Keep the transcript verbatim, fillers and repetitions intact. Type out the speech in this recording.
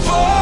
for